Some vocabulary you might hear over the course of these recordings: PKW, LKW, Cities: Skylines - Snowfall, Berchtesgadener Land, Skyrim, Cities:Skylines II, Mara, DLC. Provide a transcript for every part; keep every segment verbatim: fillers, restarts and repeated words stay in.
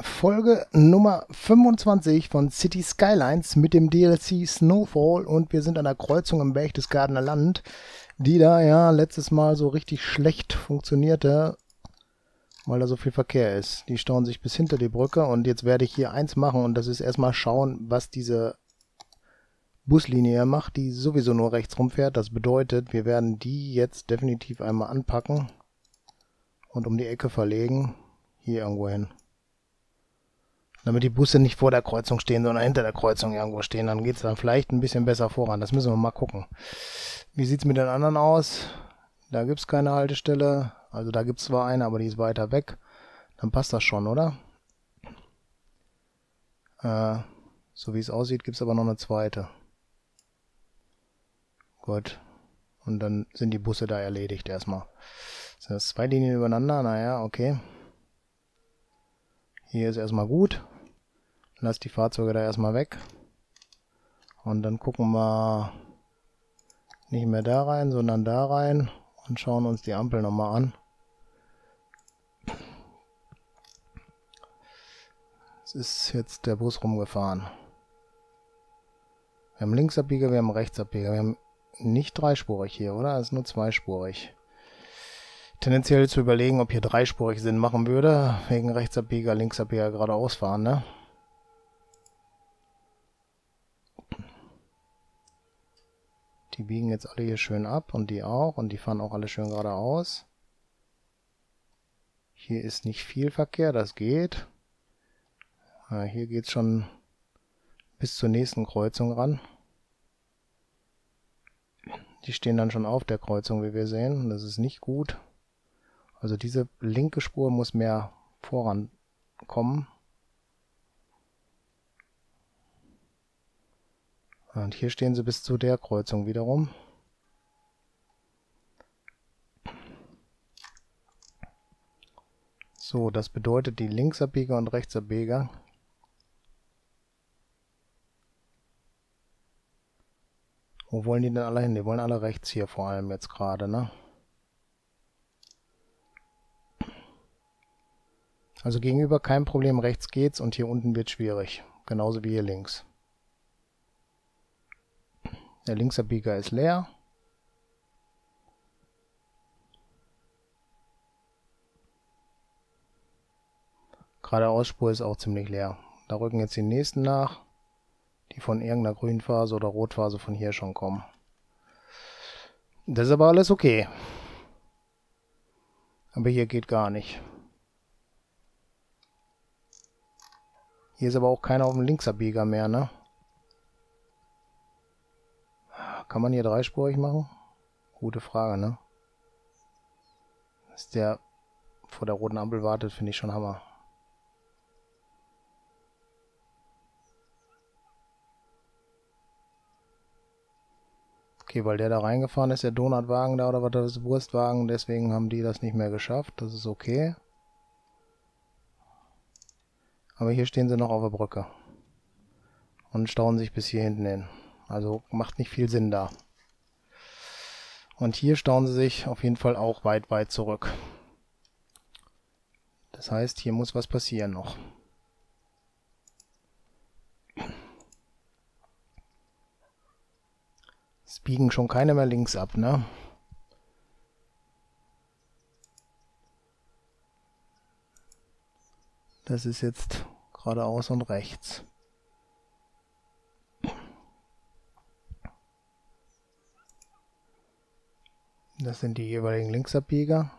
Folge Nummer fünfundzwanzig von Cities Skylines mit dem D L C Snowfall, und wir sind an der Kreuzung im Berchtesgadener Land, die da ja letztes Mal so richtig schlecht funktionierte, weil da so viel Verkehr ist. Die stauen sich bis hinter die Brücke, und jetzt werde ich hier eins machen, und das ist erstmal schauen, was diese Buslinie hier macht, die sowieso nur rechts rumfährt. Das bedeutet, wir werden die jetzt definitiv einmal anpacken und um die Ecke verlegen, hier irgendwo hin. Damit die Busse nicht vor der Kreuzung stehen, sondern hinter der Kreuzung irgendwo stehen, dann geht es dann vielleicht ein bisschen besser voran. Das müssen wir mal gucken. Wie sieht es mit den anderen aus? Da gibt es keine Haltestelle. Also da gibt es zwar eine, aber die ist weiter weg. Dann passt das schon, oder? Äh, so wie es aussieht, gibt es aber noch eine zweite. Gut. Und dann sind die Busse da erledigt erstmal. Sind das zwei Linien übereinander? Naja, okay. Hier ist erstmal gut. Lass die Fahrzeuge da erstmal weg. Und dann gucken wir nicht mehr da rein, sondern da rein und schauen uns die Ampel nochmal an. Es ist jetzt der Bus rumgefahren. Wir haben Linksabbieger, wir haben Rechtsabbieger. Wir haben nicht dreispurig hier, oder? Es ist nur zweispurig. Tendenziell zu überlegen, ob hier dreispurig Sinn machen würde, wegen Rechtsabbieger, Linksabbieger geradeaus fahren, ne? Die biegen jetzt alle hier schön ab, und die auch, und die fahren auch alle schön geradeaus. Hier ist nicht viel Verkehr, das geht. Ja, hier geht es schon bis zur nächsten Kreuzung ran. Die stehen dann schon auf der Kreuzung, wie wir sehen, das ist nicht gut. Also diese linke Spur muss mehr vorankommen. Und hier stehen sie bis zu der Kreuzung wiederum. So, das bedeutet die Linksabbieger und Rechtsabbieger. Wo wollen die denn alle hin? Die wollen alle rechts hier vor allem jetzt gerade, ne? Also gegenüber kein Problem, rechts geht's, und hier unten wird schwierig. Genauso wie hier links. Der Linksabbieger ist leer. Geradeausspur ist auch ziemlich leer. Da rücken jetzt die nächsten nach, die von irgendeiner Grünphase oder Rotphase von hier schon kommen. Das ist aber alles okay. Aber hier geht gar nicht. Hier ist aber auch keiner auf dem Linksabbieger mehr, ne? Kann man hier dreispurig machen? Gute Frage, ne? Dass der vor der roten Ampel wartet, finde ich schon Hammer. Okay, weil der da reingefahren ist, der Donutwagen da, oder was das ist, Wurstwagen, deswegen haben die das nicht mehr geschafft. Das ist okay. Aber hier stehen sie noch auf der Brücke und stauen sich bis hier hinten hin. Also macht nicht viel Sinn da. Und hier stauen sie sich auf jeden Fall auch weit, weit zurück. Das heißt, hier muss was passieren noch. Es biegen schon keine mehr links ab, ne? Das ist jetzt geradeaus und rechts. Das sind die jeweiligen Linksabbieger.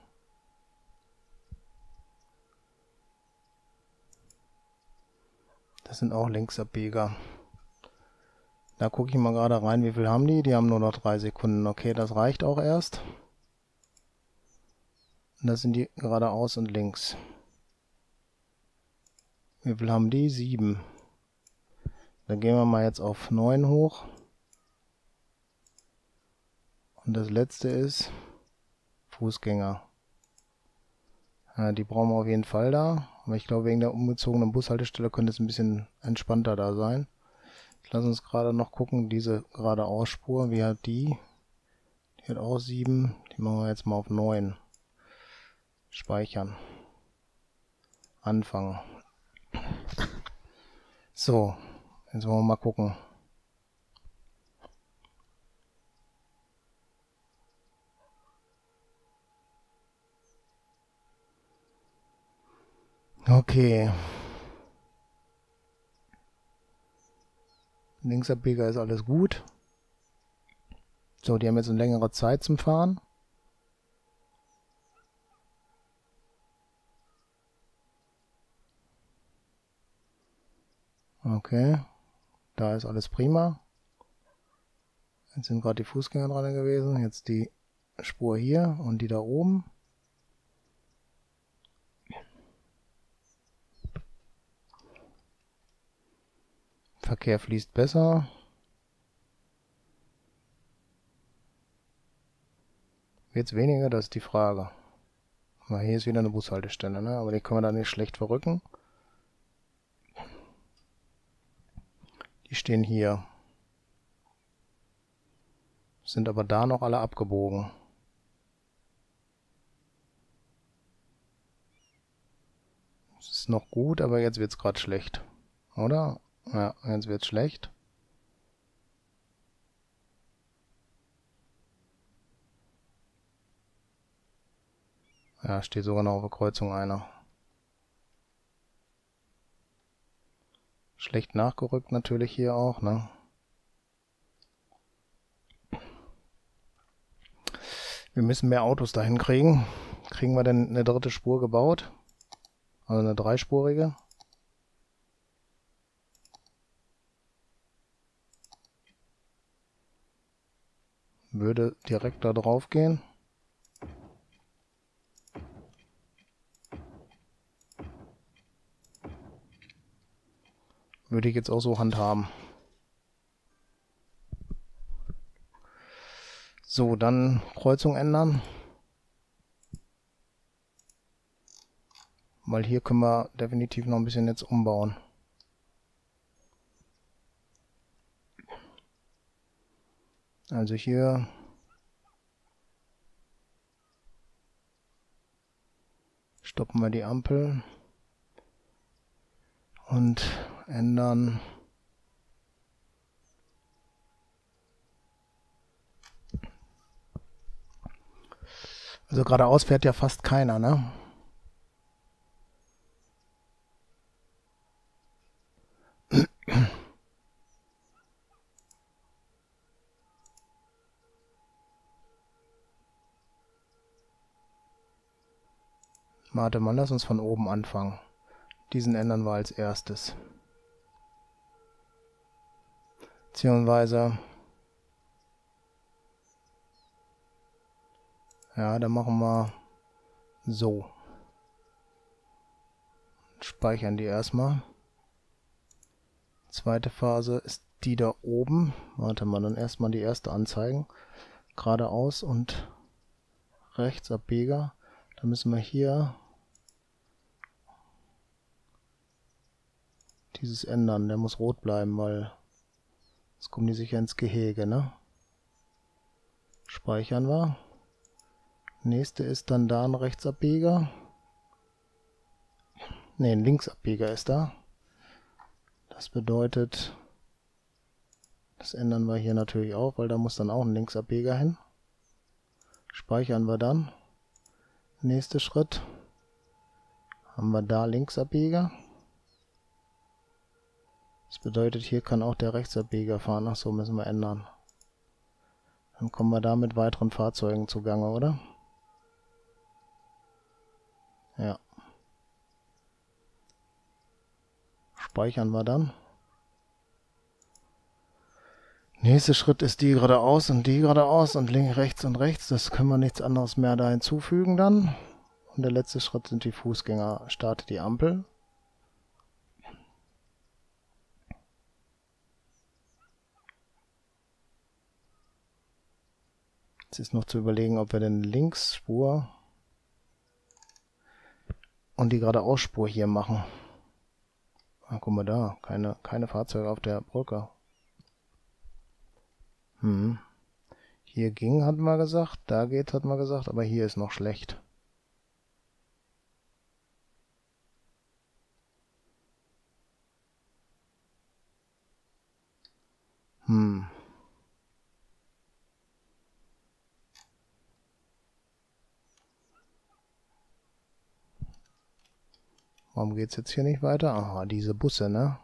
Das sind auch Linksabbieger. Da gucke ich mal gerade rein, wie viel haben die? Die haben nur noch drei Sekunden. Okay, das reicht auch erst. Und das sind die geradeaus und links. Wie viel haben die? Sieben. Dann gehen wir mal jetzt auf neun hoch. Und das letzte ist Fußgänger. Ja, die brauchen wir auf jeden Fall da. Aber ich glaube, wegen der umgezogenen Bushaltestelle könnte es ein bisschen entspannter da sein. Ich lasse uns gerade noch gucken, diese Geradeausspur, wie hat die? Die hat auch sieben. Die machen wir jetzt mal auf neun. Speichern. Anfangen. So, jetzt wollen wir mal gucken. Okay. Linksabbieger ist alles gut. So, die haben jetzt eine längere Zeit zum Fahren. Okay, da ist alles prima. Jetzt sind gerade die Fußgänger dran gewesen. Jetzt die Spur hier und die da oben. Verkehr fließt besser. Wird's weniger, das ist die Frage. Aber hier ist wieder eine Bushaltestelle, ne? Aber die können wir da nicht schlecht verrücken. Die stehen hier. Sind aber da noch alle abgebogen. Das ist noch gut, aber jetzt wird's gerade schlecht. Oder? Ja, jetzt wird's schlecht. Ja, steht sogar noch auf der Kreuzung einer. Schlecht nachgerückt natürlich hier auch, ne? Wir müssen mehr Autos dahin kriegen. Kriegen wir denn eine dritte Spur gebaut? Also eine dreispurige? Würde direkt da drauf gehen. Würde ich jetzt auch so handhaben. So, dann Kreuzung ändern. Weil hier können wir definitiv noch ein bisschen jetzt umbauen. Also hier stoppen wir die Ampel und ändern also geradeaus fährt ja fast keiner, ne? Warte mal, lass uns von oben anfangen. Diesen ändern wir als erstes. Beziehungsweise... Ja, dann machen wir so. Speichern die erstmal. Zweite Phase ist die da oben. Warte mal, dann erstmal die erste anzeigen. Geradeaus und rechts Abbieger. Dann müssen wir hier... dieses ändern, der muss rot bleiben, weil jetzt kommen die sicher ins Gehege, ne? Speichern wir. Nächste ist dann da ein Rechtsabbieger. Ne, ein Linksabbieger ist da. Das bedeutet, das ändern wir hier natürlich auch, weil da muss dann auch ein Linksabbieger hin. Speichern wir dann. Nächster Schritt haben wir da Linksabbieger. Das bedeutet, hier kann auch der Rechtsabbieger fahren. Ach so, müssen wir ändern. Dann kommen wir da mit weiteren Fahrzeugen zugange, oder? Ja. Speichern wir dann. Nächster Schritt ist die geradeaus und die geradeaus und links, rechts und rechts. Das können wir nichts anderes mehr da hinzufügen dann. Und der letzte Schritt sind die Fußgänger. Starte die Ampel. Ist noch zu überlegen, ob wir den Linksspur und die Geradeausspur hier machen. Ah, guck mal da, keine, keine Fahrzeuge auf der Brücke. Hm. Hier ging, hatten wir gesagt, da geht, hatten wir gesagt, aber hier ist noch schlecht. Hm. Warum geht es jetzt hier nicht weiter? Aha, diese Busse, ne?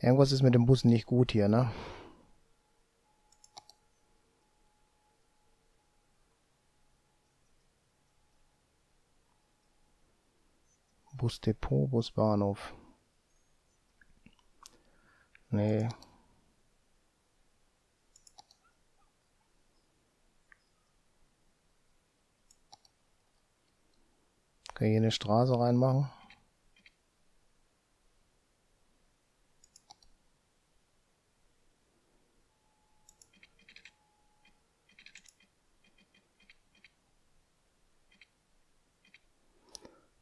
Irgendwas ist mit den Bussen nicht gut hier, ne? Busdepot, Busbahnhof. Nee. Kann ich hier eine Straße reinmachen?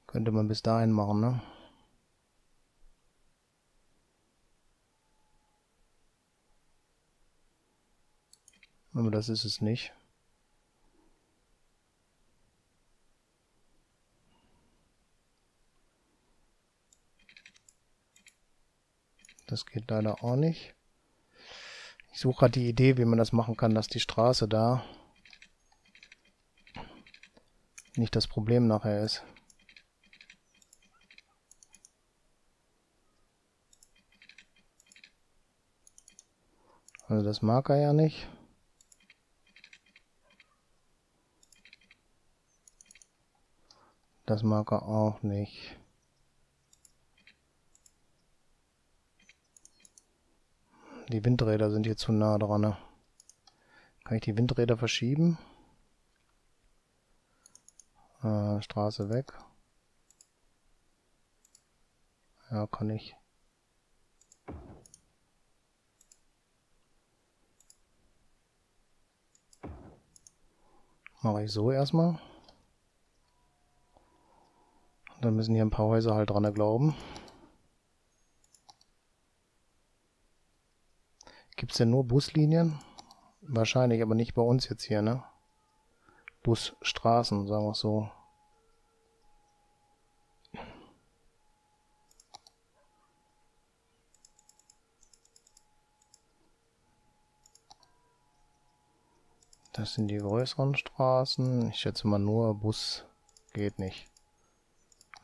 Könnte man bis dahin machen, ne? Aber das ist es nicht. Das geht leider auch nicht. Ich suche gerade die Idee, wie man das machen kann, dass die Straße da nicht das Problem nachher ist. Also das mag er ja nicht. Das mag er auch nicht. Die Windräder sind hier zu nah dran, ne? Kann ich die Windräder verschieben? Äh, Straße weg. Ja, kann ich. Mache ich so erstmal. Dann müssen hier ein paar Häuser halt dran glauben. Gibt es denn nur Buslinien? Wahrscheinlich, aber nicht bei uns jetzt hier, ne? Busstraßen, sagen wir es so. Das sind die größeren Straßen. Ich schätze mal nur Bus geht nicht.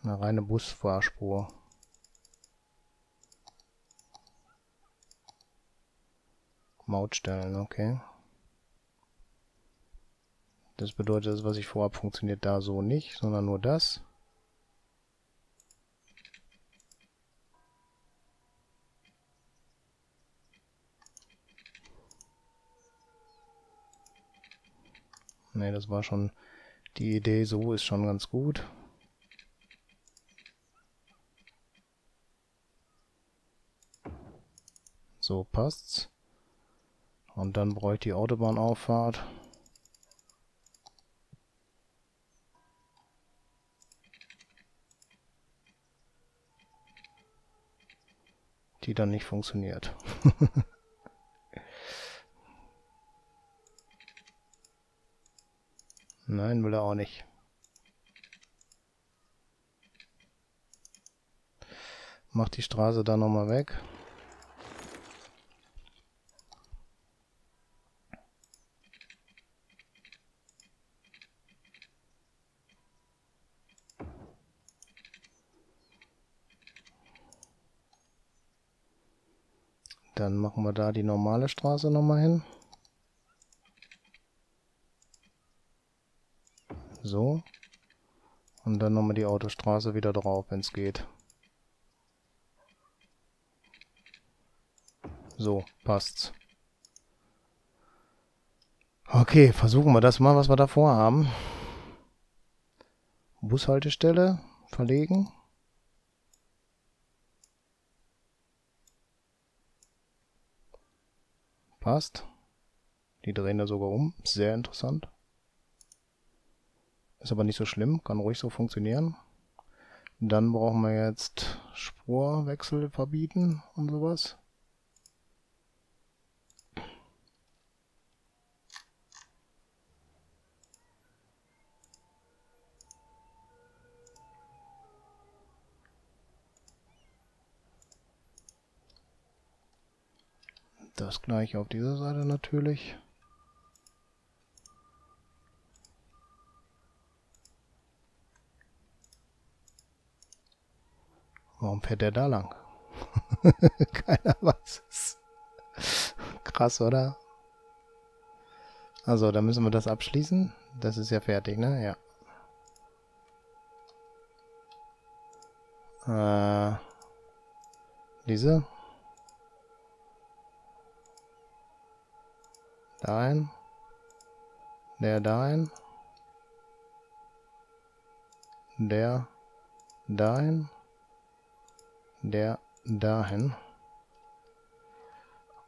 Eine reine Busfahrspur. Mautstellen, okay. Das bedeutet, das, was ich vorhabe, funktioniert da so nicht, sondern nur das. Ne, das war schon die Idee, so ist schon ganz gut. So passt's. Und dann bräuchte ich die Autobahnauffahrt. Die dann nicht funktioniert. Nein, will er auch nicht. Mach die Straße da nochmal weg. Dann machen wir da die normale Straße nochmal hin. So. Und dann nochmal die Autostraße wieder drauf, wenn es geht. So, passt's. Okay, versuchen wir das mal, was wir da vorhaben. Bushaltestelle verlegen. Passt. Die drehen da sogar um. Sehr interessant. Ist aber nicht so schlimm. Kann ruhig so funktionieren. Dann brauchen wir jetzt Spurwechsel verbieten und sowas. Das gleiche auf dieser Seite natürlich. Warum fährt der da lang? Keiner weiß es. Krass, oder? Also, da müssen wir das abschließen. Das ist ja fertig, ne? Ja. Äh, diese. Da ein. Der da ein. Der da ein. Der dahin.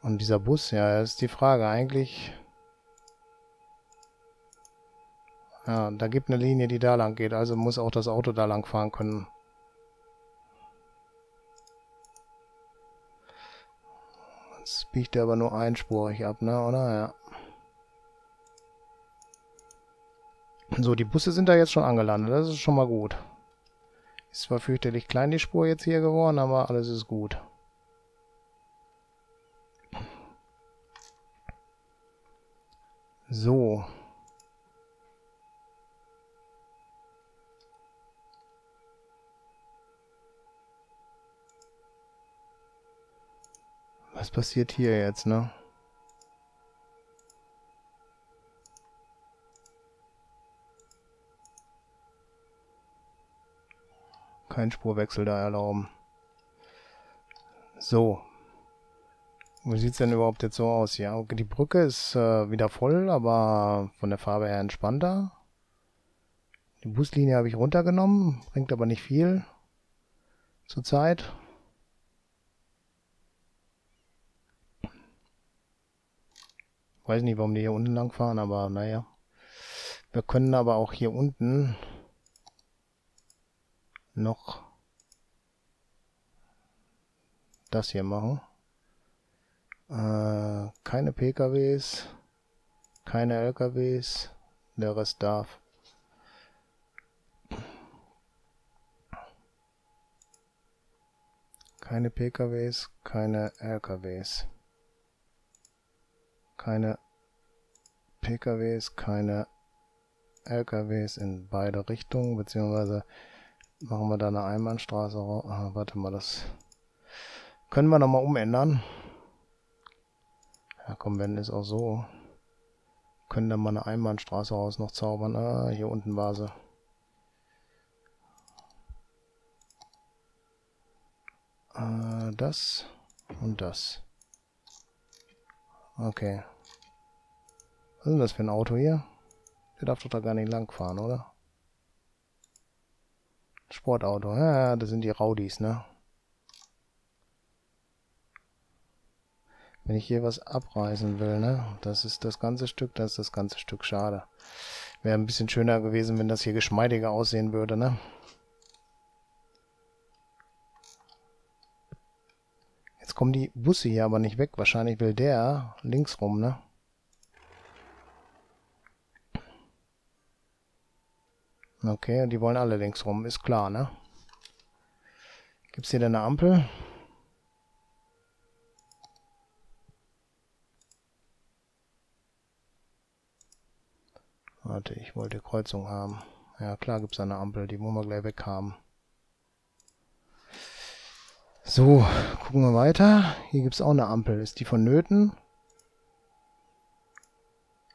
Und dieser Bus, ja, das ist die Frage. Eigentlich... Ja, da gibt eine Linie, die da lang geht. Also muss auch das Auto da lang fahren können. Jetzt biegt er aber nur einspurig ab, ne? Oder? Ja. So, die Busse sind da jetzt schon angelandet. Das ist schon mal gut. Ist zwar fürchterlich klein die Spur jetzt hier geworden, aber alles ist gut. So. Was passiert hier jetzt, ne? Keinen Spurwechsel da erlauben. So. Wie sieht es denn überhaupt jetzt so aus? Ja, okay, die Brücke ist äh, wieder voll, aber von der Farbe her entspannter. Die Buslinie habe ich runtergenommen, bringt aber nicht viel zurzeit. Weiß nicht, warum die hier unten lang fahren, aber naja. Wir können aber auch hier unten noch das hier machen. Äh, keine P K Ws, keine L K Ws, der Rest darf. Keine P K Ws, keine L K Ws. Keine P K Ws, keine L K Ws in beide Richtungen, beziehungsweise machen wir da eine Einbahnstraße. Ah, warte mal, das können wir nochmal umändern. Ja komm, wenn ist auch so. Können da mal eine Einbahnstraße raus noch zaubern. Ah, hier unten war sie. Ah, das und das. Okay. Was ist denn das für ein Auto hier? Der darf doch da gar nicht lang fahren, oder? Sportauto. Ja, das sind die Raudis, ne? Wenn ich hier was abreißen will, ne? Das ist das ganze Stück, das ist das ganze Stück. Schade. Wäre ein bisschen schöner gewesen, wenn das hier geschmeidiger aussehen würde, ne? Jetzt kommen die Busse hier aber nicht weg. Wahrscheinlich will der links rum, ne? Okay, die wollen alle links rum, ist klar, ne? Gibt's hier denn eine Ampel? Warte, ich wollte Kreuzung haben. Ja, klar gibt's eine Ampel, die wollen wir gleich weg haben. So, gucken wir weiter. Hier gibt es auch eine Ampel. Ist die vonnöten?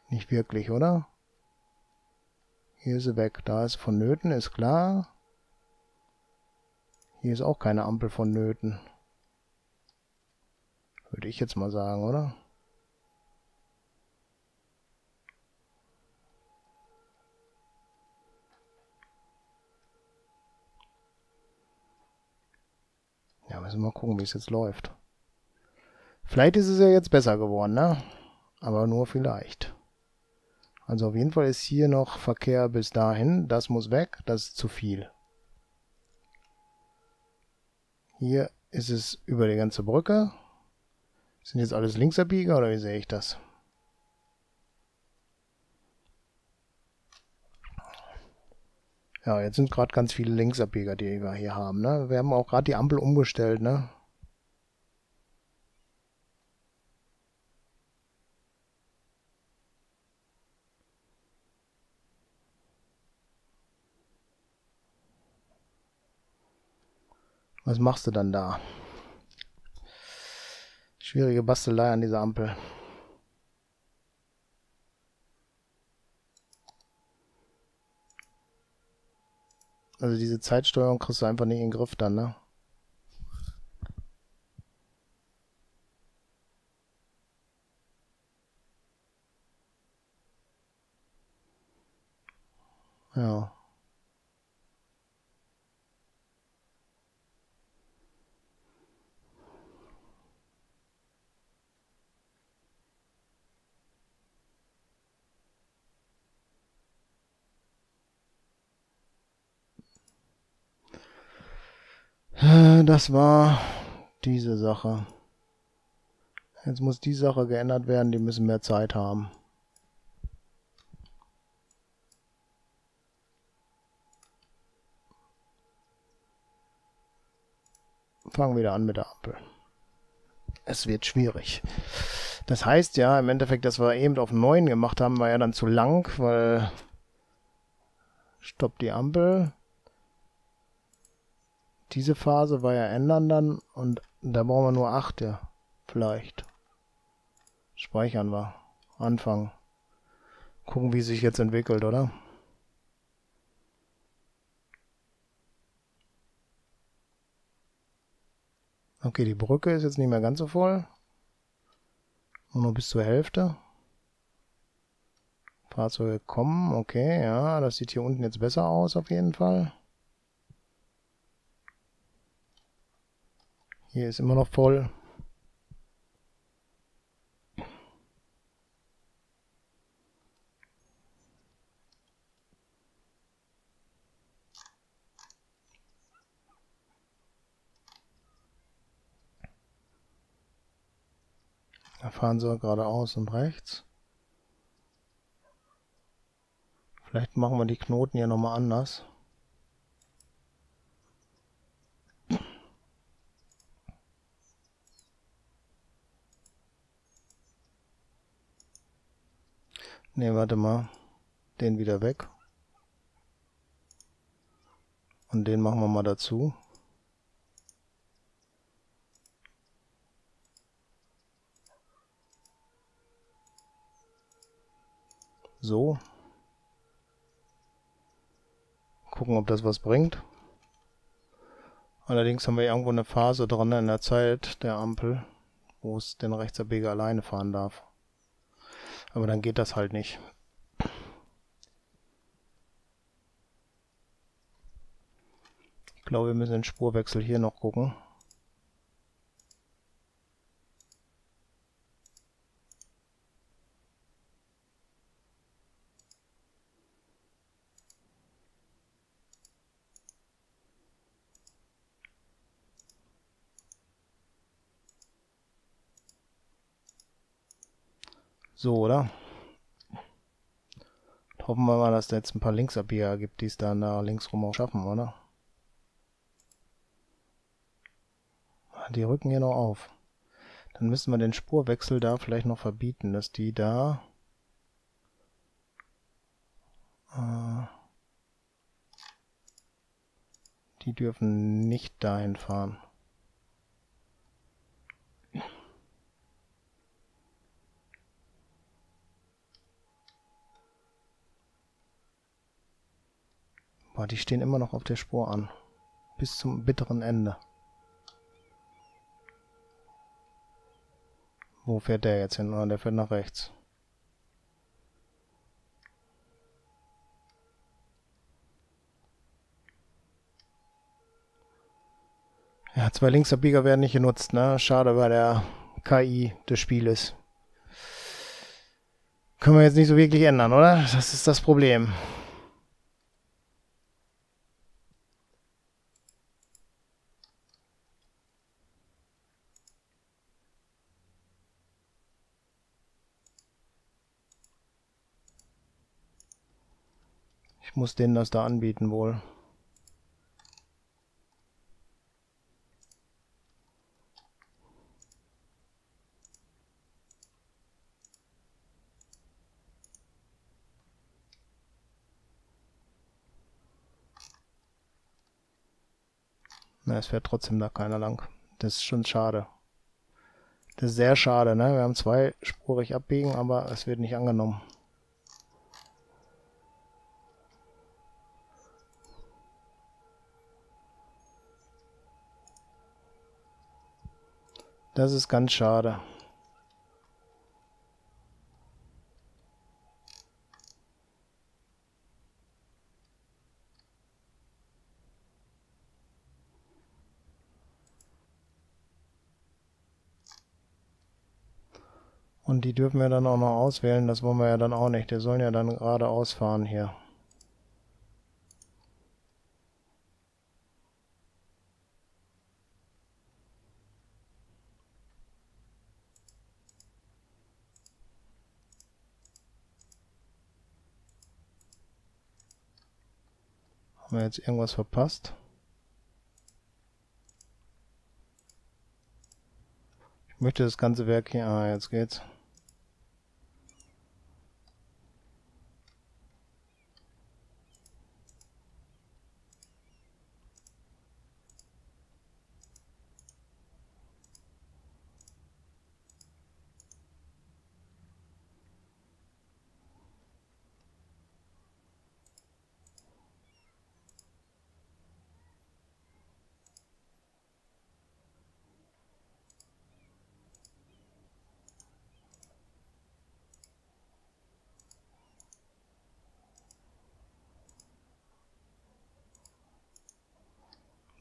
Nicht wirklich, oder? Hier ist sie weg. Da ist vonnöten, ist klar. Hier ist auch keine Ampel vonnöten. Würde ich jetzt mal sagen, oder? Ja, müssen wir mal gucken, wie es jetzt läuft. Vielleicht ist es ja jetzt besser geworden, ne? Aber nur vielleicht. Also auf jeden Fall ist hier noch Verkehr bis dahin. Das muss weg, das ist zu viel. Hier ist es über die ganze Brücke. Sind jetzt alles Linksabbieger oder wie sehe ich das? Ja, jetzt sind gerade ganz viele Linksabbieger, die wir hier haben, ne? Wir haben auch gerade die Ampel umgestellt, ne? Was machst du dann da? Schwierige Bastelei an dieser Ampel. Also diese Zeitsteuerung kriegst du einfach nicht in den Griff dann, ne? Ja. Das war diese Sache. Jetzt muss die Sache geändert werden, die müssen mehr Zeit haben. Fangen wir wieder an mit der Ampel. Es wird schwierig. Das heißt ja, im Endeffekt, dass wir eben auf neun gemacht haben, war ja dann zu lang, weil... Stopp die Ampel... Diese Phase war ja ändern dann und da brauchen wir nur acht, ja. Vielleicht. Speichern wir. Anfangen. Gucken, wie es sich jetzt entwickelt, oder? Okay, die Brücke ist jetzt nicht mehr ganz so voll. Nur noch bis zur Hälfte. Fahrzeuge kommen, okay, ja. Das sieht hier unten jetzt besser aus, auf jeden Fall. Hier ist immer noch voll. Da fahren sie geradeaus und rechts. Vielleicht machen wir die Knoten hier nochmal anders. Ne, warte mal. Den wieder weg. Und den machen wir mal dazu. So. Gucken, ob das was bringt. Allerdings haben wir irgendwo eine Phase dran in der Zeit der Ampel, wo es den Rechtsabbieger alleine fahren darf. Aber dann geht das halt nicht. Ich glaube, wir müssen den Spurwechsel hier noch gucken. So, oder? Hoffen wir mal, dass es jetzt ein paar Linksabbieger gibt, die es dann da links rum auch schaffen, oder? Die rücken hier noch auf. Dann müssen wir den Spurwechsel da vielleicht noch verbieten, dass die da... Äh, die dürfen nicht dahin fahren. Die stehen immer noch auf der Spur an. Bis zum bitteren Ende. Wo fährt der jetzt hin? Oh, der fährt nach rechts. Ja, zwei Linksabbieger werden nicht genutzt, ne? Schade bei der K I des Spieles. Können wir jetzt nicht so wirklich ändern, oder? Das ist das Problem. Ich muss denen das da anbieten wohl. Na, es fährt trotzdem da keiner lang. Das ist schon schade. Das ist sehr schade, ne? Wir haben zweispurig abbiegen, aber es wird nicht angenommen. Das ist ganz schade. Und die dürfen wir dann auch noch auswählen, das wollen wir ja dann auch nicht. Die sollen ja dann geradeaus fahren hier. Haben wir jetzt irgendwas verpasst? Ich möchte das ganze Werk hier... Ah, jetzt geht's.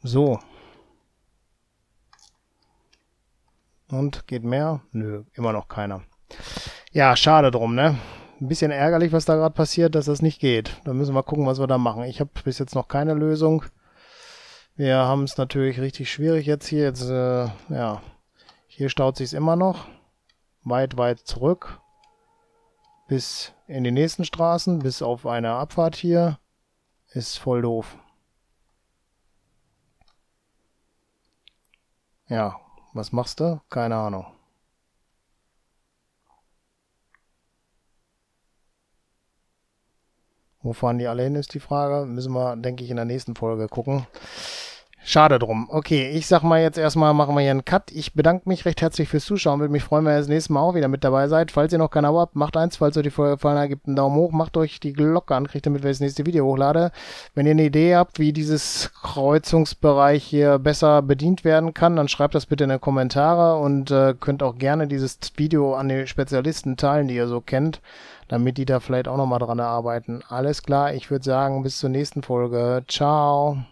So. Und geht mehr? Nö, immer noch keiner. Ja, schade drum, ne? Ein bisschen ärgerlich, was da gerade passiert, dass das nicht geht. Da müssen wir gucken, was wir da machen. Ich habe bis jetzt noch keine Lösung. Wir haben es natürlich richtig schwierig jetzt hier. Jetzt, äh, ja, hier staut sich's immer noch. Weit, weit zurück. Bis in die nächsten Straßen, bis auf eine Abfahrt hier. Ist voll doof. Ja, was machst du? Keine Ahnung. Wo fahren die alle hin, ist die Frage. Müssen wir, denke ich, in der nächsten Folge gucken. Schade drum. Okay, ich sag mal jetzt erstmal, machen wir hier einen Cut. Ich bedanke mich recht herzlich fürs Zuschauen. Würde mich freuen, wenn ihr das nächste Mal auch wieder mit dabei seid. Falls ihr noch kein Abo habt, macht eins. Falls euch die Folge gefallen hat, gebt einen Daumen hoch. Macht euch die Glocke an, kriegt damit, wenn ich das nächste Video hochlade. Wenn ihr eine Idee habt, wie dieses Kreuzungsbereich hier besser bedient werden kann, dann schreibt das bitte in die Kommentare und äh, könnt auch gerne dieses Video an die Spezialisten teilen, die ihr so kennt, damit die da vielleicht auch nochmal dran arbeiten. Alles klar, ich würde sagen, bis zur nächsten Folge. Ciao!